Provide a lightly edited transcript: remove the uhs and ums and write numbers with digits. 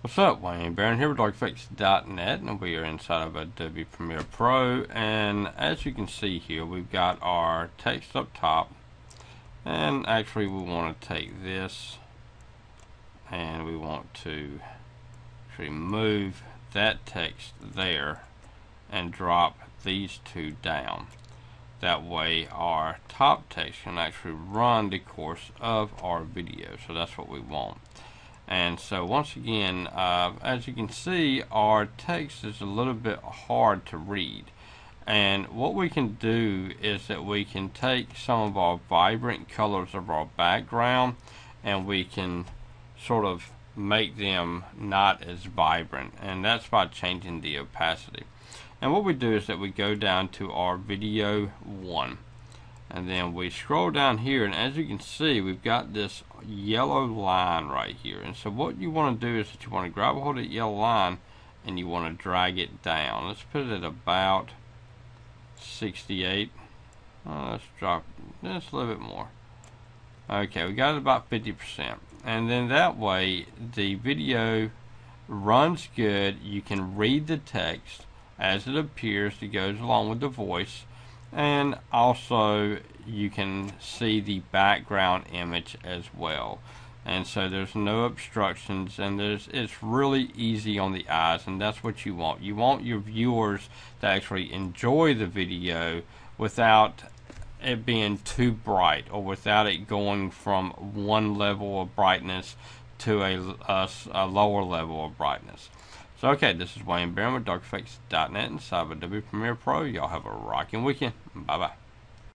What's up, Wayne Barron here with darkeffects.net, and we are inside of Adobe Premiere Pro, and as you can see here we've got our text up top, and actually we want to take this and we want to actually move that text there and drop these two down. That way our top text can actually run the course of our video, so that's what we want. And so once again, as you can see, our text is a little bit hard to read, and what we can do is that we can take some of our vibrant colors of our background and we can sort of make them not as vibrant, and that's by changing the opacity. And what we do is that we go down to our video one, and then we scroll down here, and as you can see we've got this yellow line right here. And so what you want to do is that you want to grab a hold of that yellow line and you want to drag it down. Let's put it at about 68. Let's drop just a little bit more. Okay, we got it about 50%, and then that way the video runs good. You can read the text as it appears, it goes along with the voice, and also you can see the background image as well. And so there's no obstructions, and it's really easy on the eyes, and that's what you want. You want your viewers to actually enjoy the video without it being too bright, or without it going from one level of brightness to a lower level of brightness. So okay, this is Wayne Barron with darkeffects.net inside of Adobe Premiere Pro. Y'all have a rocking weekend. Bye-bye.